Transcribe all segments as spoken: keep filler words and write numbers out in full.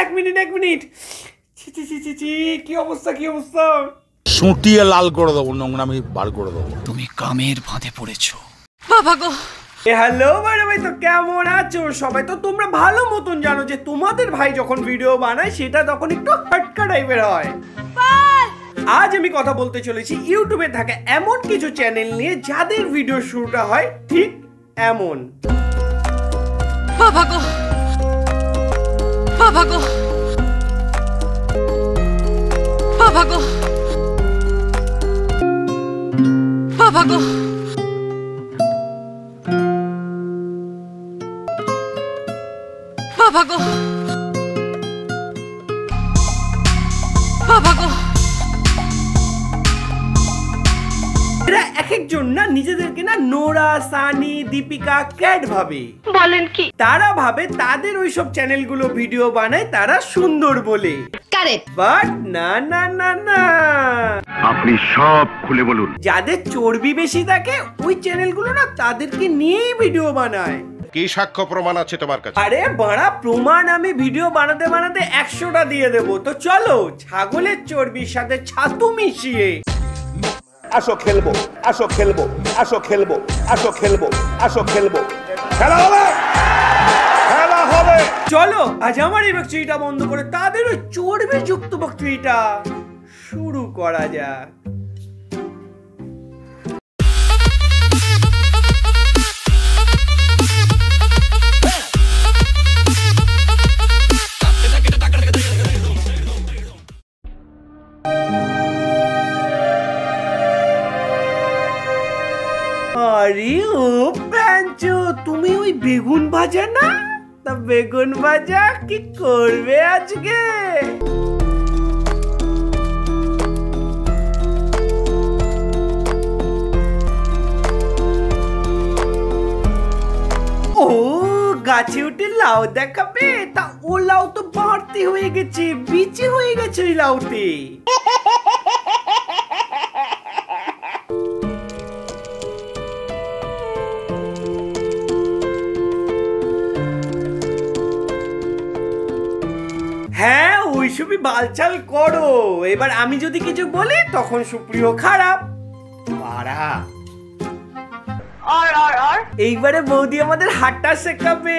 एक मिनट एक मिनट। ची ची ची ची ची, क्यों गुस्सा क्यों गुस्सा? सूटी है लाल कर दो, नोंगना में बाल कर दो। तुम्ही कामेर भांते पड़ेছো। बाबा को। হ্যালো বড় ভাই, তো কেমন আছো সবাই? তো তোমরা ভালো মতন জানো যে তোমাদের ভাই যখন ভিডিও বানায় সেটা তখন একটু হাটকা টাইপের হয়। আজ আমি কথা বলতে চলেছি ইউটিউবে থাকা এমন কিছু চ্যানেল নিয়ে যাদের ভিডিও শুরুটা হয় ঠিক এমন। বাবা গো, বাবা গো, বাবা গো, বাবা গো। Baba go, Baba go. এরা এক একজন না নিজেদেরকে না নোরা, সানি, দীপিকা, ক্যাট ভাবে। বলেন কি? তারা ভাবে তাদের ওই সব চ্যানেলগুলো ভিডিও বানায় তারা সুন্দর বলে। কারেক্ট। বাট না না না না। আপনি সব খুলে বলুন। যাদের চর্বি বেশি থাকে ওই চ্যানেলগুলো না তাদেরকে নিয়েই ভিডিও বানায়। কি সাক্ষ্য প্রমাণ আছে তোমার কাছে? আরে বড়া প্রমাণ, আমি ভিডিও বানাতে বানাতে একশোটা দিয়ে দেব। তো চলো ছাগলের চর্বির সাথে ছাতু মিশিয়ে আসো খেলবো, আসো খেলবো, আসো খেলবো, আসো খেলবো, আসো খেলবো, খেলা হবে, খেলা হবে। চলো আজ আমার এই বক্তৃতা বন্ধ করে তাদের ওই চর্বি যুক্ত বক্তৃতা শুরু করা যাক। আরে ও প্যাঞ্চো, তুমি ওই বেগুন ভাজা না? তা বেগুন ভাজা কি করবে আজকে? ও গাছে উঠে লাউ দেখাবে, তা ও লাউ তো বাড়তি হয়ে গেছে, বিচি হয়ে গেছে ওই লাউতে। হ্যাঁ ওইসবই বালচাল করো। এবার আমি যদি কিছু বলি তখন সুপ্রিয় খারাপ পাড়া। এইবারে বৌদি আমাদের হাঁটা শেখাবে।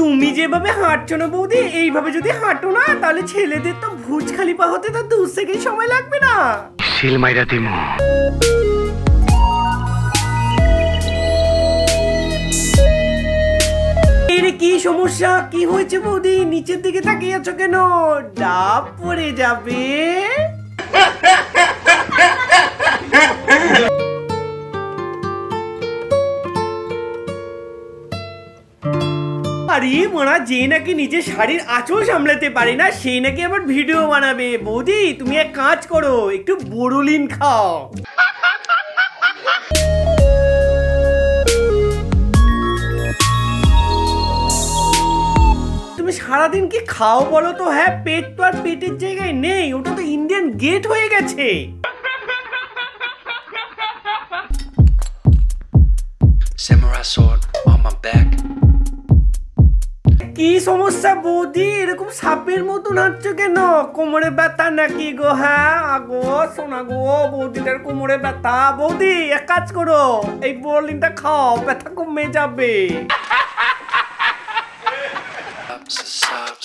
তুমি যেভাবে হাঁটছো না বৌদি, এইভাবে যদি হাঁটো না তাহলে ছেলেদের তো ভুজ খালি পা হতে তো দু সেকেন্ড সময় লাগবে না। কি সমস্যা, কি হয়েছে বৌদি? নিচের দিকে তাকিয়ে আছো কেন? ডাব পড়ে যাবে। আরে মোনা, যে নাকি নিজের শাড়ির আঁচল সামলাতে পারে না সে নাকি আবার ভিডিও বানাবে। বৌদি তুমি এক কাজ করো, একটু বোরোলিন খাও। তুমি সারাদিন কি খাও বলো তো? হ্যাঁ, পেট তো আর পেটের জায়গায় নেই, ওটা তো ইন্ডিয়ান গেট হয়ে গেছে। কি সমস্যা বৌদি, এরকম সাপের মতন হাঁটছো কেন? কোমরে ব্যথা নাকি গো? হ্যাঁ আগো সোনা গো, বৌদিটার কোমরে ব্যথা। বৌদি এক কাজ করো, এই বোরলিনটা খাও, ব্যথা কমে যাবে।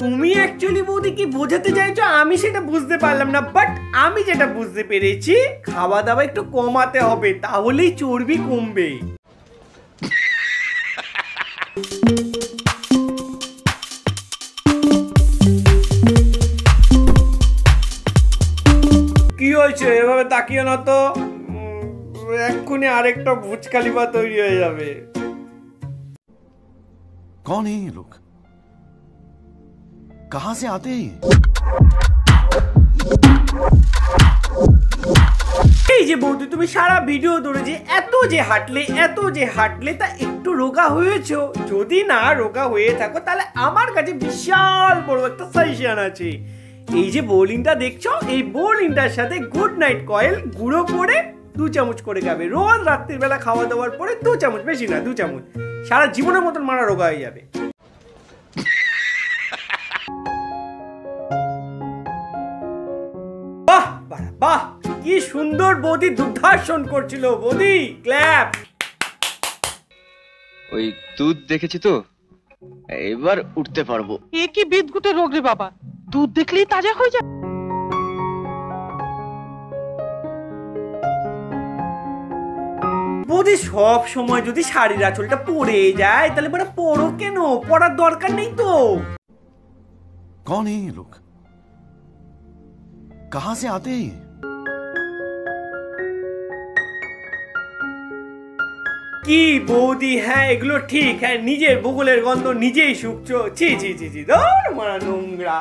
তুমি অ্যাকচুয়ালি বৌদি কি বোঝাতে চাইছো আমি সেটা বুঝতে পারলাম না, বাট আমি যেটা বুঝতে পেরেছি খাওয়া দাওয়া একটু কমাতে হবে, তাহলেই চর্বি কমবে। কি হয়েছে এভাবে তাকিয়ে না, তো এক্ষুনি আরেকটা ভুচকালিপা তৈরি হয়ে যাবে। কোন এই লোক, কাহা সে আতে হ্যায়? এই যে বৌদি তুমি সারা ভিডিও ধরে যে এত যে হাঁটলে এত যে হাঁটলে তা একটু রোগা হয়েছো? যদি না রোগা হয়ে থাকো তাহলে আমার কাছে বিশাল বড় একটা সাজেশন আছে। এই যে বোলিংটা দেখছো, এই বোলিংটার সাথে গুড নাইট কয়েল গুঁড়ো করে দু চামচ করে খাবে রোজ রাত্রির বেলা খাওয়া দাওয়ার পরে, দু চামচ বেশি না দু চামচ, সারা জীবনের মতন মারা রোগা হয়ে যাবে। বাহ বাহ কি সুন্দর বৌদি দুগ্ধাসন করছিল, বৌদি ক্ল্যাপ। ওই দুধ দেখেছি তো, এবার উঠতে পারবো। এ কি বিদঘুটে রোগ রে বাবা, দুধ দেখলেই তাজা হয়ে যায়। বৌদি সব সময় যদি শাড়ির আঁচলটা পড়ে যায় তাহলে বড় পড়ো কেন, পড়ার দরকার নেই তো। কোন এই লোক, কাহা সে আতে হ্যায়? কি বৌদি হ্যাঁ এগুলো ঠিক, হ্যাঁ নিজের ভূগোলের গন্ধ নিজেই শুকছো, ছি ছি ছি ছি ধর মারা নোংরা।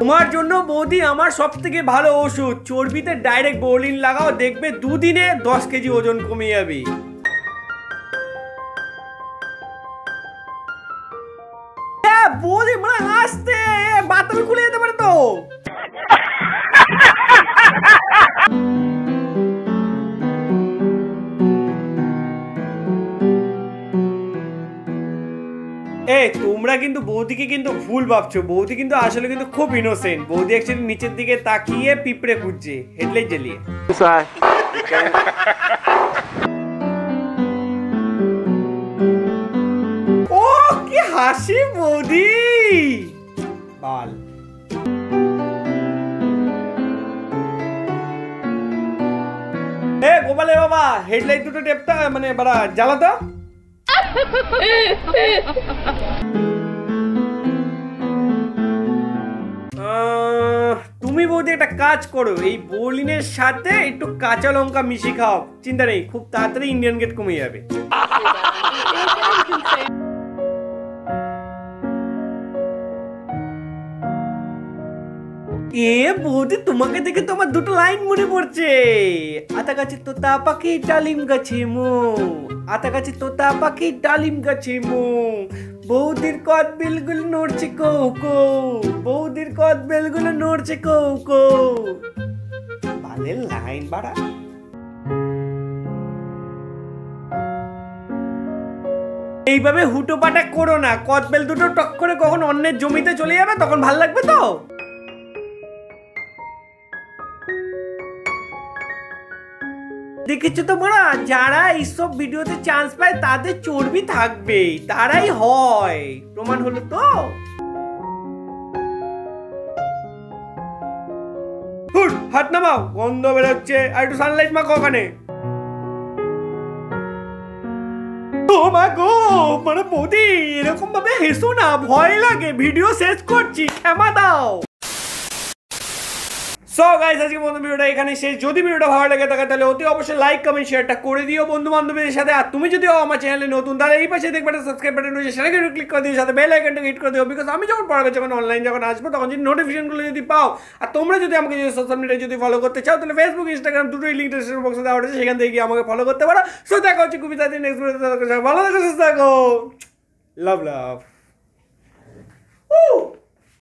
তোমার জন্য বৌদি আমার সব থেকে ভালো ওষুধ, চর্বিতে ডাইরেক্ট বোলিং লাগাও, দেখবে দুদিনে দশ কেজি ওজন কমে যাবে। বৌদি মানে আসতে বাতল খুলে যেতে পারে তো। এই তোমরা কিন্তু বৌদিকে কিন্তু ভুল ভাবছো, বৌদি কিন্তু আসলে কিন্তু খুব ইনোসেন্ট। বৌদি অ্যাকচুয়ালি নিচের দিকে তাকিয়ে পিঁপড়ে খুঁজছে হেডলাইট জ্বালিয়ে। ও কি হাসি বৌদি। বাল এ গোপালে বাবা হেডলাইট দুটো টেপটা মানে বড় জ্বালাতো। তুমি বৌদি একটা কাজ করো, এই বোলিনের সাথে একটু কাঁচা লঙ্কা মিশিয়ে খাও, চিন্তা নেই খুব তাড়াতাড়ি ইন্ডিয়ান গেট কমে যাবে। এ বৌদি তোমাকে দেখে তো আমার দুটো লাইন মনে পড়ছে, আতা গাছে তোতা পাখি ডালিম গাছে মো, আতা গাছে তোতা পাখি ডালিম গাছে মো, বৌদির কদ বেলগুলো নড়ছে কৌ কৌ, বৌদির কদ বেলগুলো নড়ছে কৌ কৌ। বালের লাইন বাড়া। এইভাবে হুটোপাটা করো না, কদবেল দুটো টক করে কখন অন্যের জমিতে চলে যাবে, তখন ভাল লাগবে তো। দেখেছো তো বড়া, যারা এইসব ভিডিওতে চান্স পায় তাদের চর্বি থাকবেই, তারাই হয়, প্রমাণ হলো তো। হাত নামাও, গন্ধ বেরোচ্ছে, আর একটু সানলাইট মাখো ওখানে। ও মা গো বড় বৌদি এরকম ভাবে হেসো না, ভয় লাগে, ভিডিও শেষ করছি, ক্ষমা দাও। সো গাইস আজকে বন্ধু ভিডিওটা এখানে শেষ। যদি ভিডিওটা ভালো লাগে থাকে তাহলে অতি অবশ্যই লাইক কমেন্ট শেয়ারটা করে দিও বন্ধু বান্ধবীদের সাথে। আর তুমি যদি আমার চ্যানেলে নতুন তাহলে এই পাশে দেখবে একটা সাবস্ক্রাইব বাটন রয়েছে, সেটাকে ক্লিক করে দিও, সাথে বেল আইকনটা হিট করে দিও, বিকজ আমি যখন পড়াবে যখন অনলাইন যখন আসবো তখন যদি নোটিফিকেশনগুলো যদি পাও। আর তোমরা যদি আমাকে যদি সোশ্যাল মিডিয়ায় যদি ফলো করতে চাও তাহলে ফেসবুক ইনস্টাগ্রাম দুটোই লিঙ্ক ডিসক্রিপশন বক্সে দেওয়া রয়েছে, সেখান থেকে গিয়ে আমাকে ফলো করতে পারো। সো দেখা হচ্ছে খুবই তাড়াতাড়ি নেক্সট ভিডিওতে, ভালো থাকো সুস্থ থাকো, লাভ লাভ।